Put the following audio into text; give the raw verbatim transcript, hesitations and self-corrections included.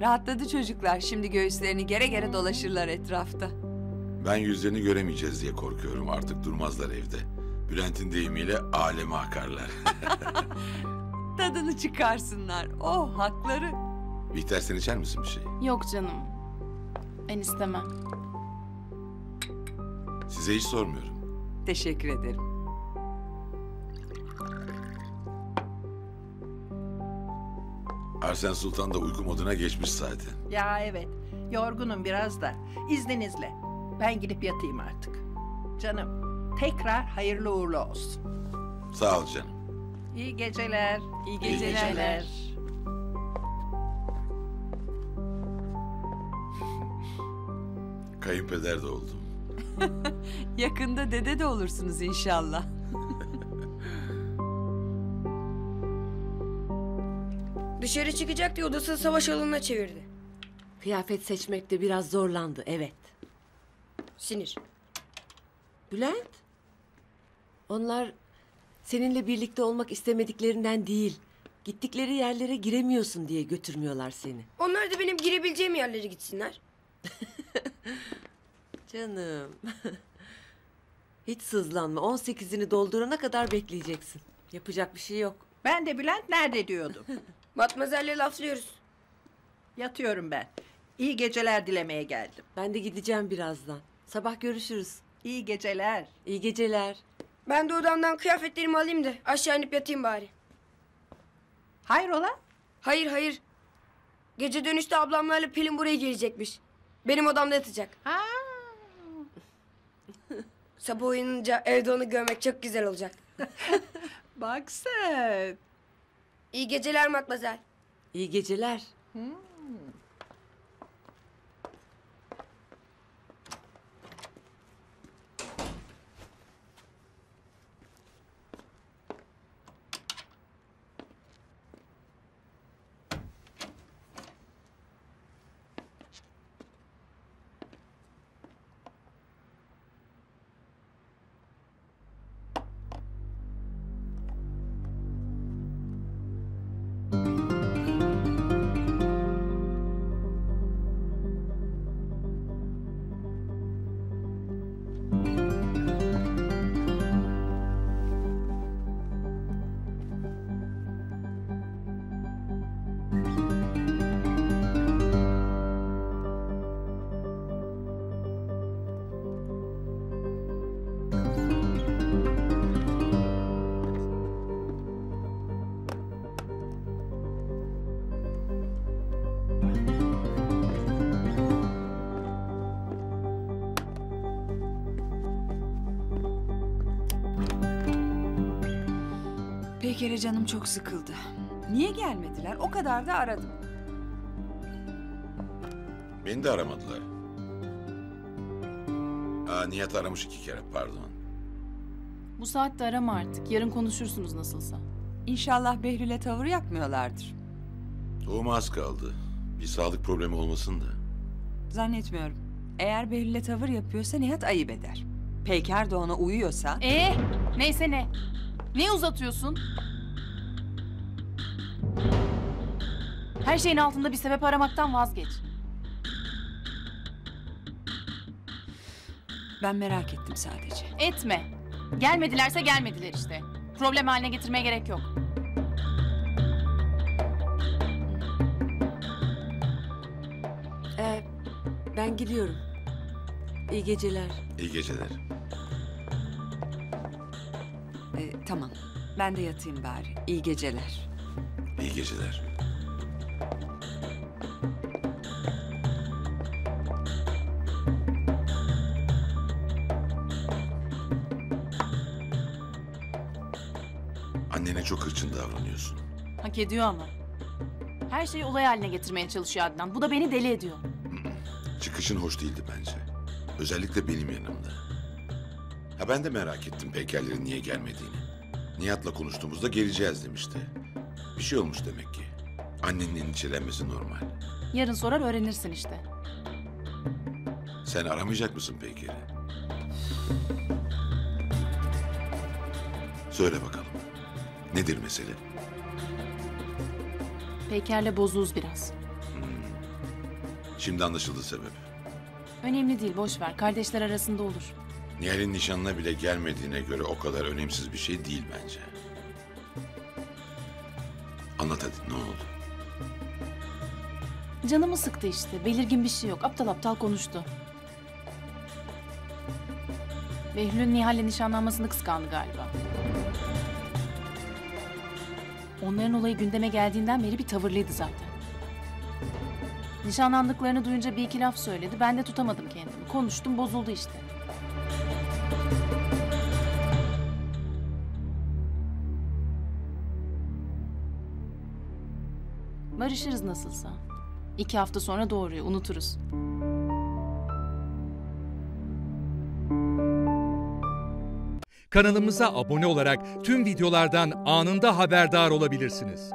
Rahatladı çocuklar. Şimdi göğüslerini gere gere dolaşırlar etrafta. Ben yüzlerini göremeyeceğiz diye korkuyorum. Artık durmazlar evde. Bülent'in deyimiyle aleme akarlar. Tadını çıkarsınlar. Oh hakları. Bihter sen içer misin bir şey? Yok canım. Ben istemem. Size hiç sormuyorum. Teşekkür ederim. Arsen Sultan da uyku moduna geçmiş zaten. Ya evet. Yorgunum biraz da. İzninizle. Ben gidip yatayım artık. Canım tekrar hayırlı uğurlu olsun. Sağ ol canım. İyi geceler. İyi geceler. İyi geceler. Kayınpeder de oldum. Yakında dede de olursunuz inşallah. Dışarı çıkacak diye odasını savaş alanına çevirdi. Kıyafet seçmekte biraz zorlandı, evet. Sinir. Bülent, onlar seninle birlikte olmak istemediklerinden değil, gittikleri yerlere giremiyorsun diye götürmüyorlar seni. Onlar da benim girebileceğim yerlere gitsinler. Canım, hiç sızlanma. on sekizini doldurana kadar bekleyeceksin. Yapacak bir şey yok. Ben de Bülent nerede diyordum. Matmazel'le laflıyoruz. Yatıyorum ben. İyi geceler dilemeye geldim. Ben de gideceğim birazdan. Sabah görüşürüz. İyi geceler. İyi geceler. Ben de odamdan kıyafetlerimi alayım da aşağı inip yatayım bari. Hayrola? Hayır hayır. Gece dönüşte ablamlarla Pelin buraya gelecekmiş. Benim odamda yatacak. Ha. Sabah uyanınca evde onu görmek çok güzel olacak. Bak sen. İyi geceler matmazel. İyi geceler. Hmm. Peyker'e canım çok sıkıldı. Niye gelmediler? O kadar da aradım. Beni de aramadılar. Aa, Nihat aramış iki kere, pardon. Bu saatte arama artık. Yarın konuşursunuz nasılsa. İnşallah Behlül'e tavır yakmıyorlardır. Doğuma az kaldı. Bir sağlık problemi olmasın da. Zannetmiyorum. Eğer Behlül'e tavır yapıyorsa Nihat ayıp eder. Peyker de ona uyuyorsa... Ee, neyse ne. Niye uzatıyorsun? Her şeyin altında bir sebep aramaktan vazgeç. Ben merak ettim sadece. Etme. Gelmedilerse gelmediler işte. Problem haline getirmeye gerek yok. Ee, ben gidiyorum. İyi geceler. İyi geceler. Ee, tamam. Ben de yatayım bari. İyi geceler. İyi geceler. Annene çok hırçın davranıyorsun. Hak ediyor ama. Her şeyi olay haline getirmeye çalışıyor Adnan. Bu da beni deli ediyor. Çıkışın hoş değildi bence. Özellikle benim yanımda. Ha ben de merak ettim Peykerlerin niye gelmediğini. Nihat'la konuştuğumuzda geleceğiz demişti. Bir şey olmuş demek ki. Annenin endişelenmesi normal. Yarın sorar öğrenirsin işte. Sen aramayacak mısın Peyker'i? Söyle bakalım. Nedir mesele? Peyker'le bozuğuz biraz. Hmm. Şimdi anlaşıldı sebep. Önemli değil, boş ver. Kardeşler arasında olur. Nihal'in nişanına bile gelmediğine göre o kadar önemsiz bir şey değil bence. Anlat hadi, ne oldu? Canımı sıktı işte. Belirgin bir şey yok. Aptal aptal konuştu. Behlül'ün Nihal'le nişanlanmasını kıskandı galiba. Onların olayı gündeme geldiğinden beri bir tavırlıydı zaten. Nişanlandıklarını duyunca bir iki laf söyledi. Ben de tutamadım kendimi. Konuştum, bozuldu işte. Barışırız nasılsa. İki hafta sonra doğruyu unuturuz. Kanalımıza abone olarak tüm videolardan anında haberdar olabilirsiniz.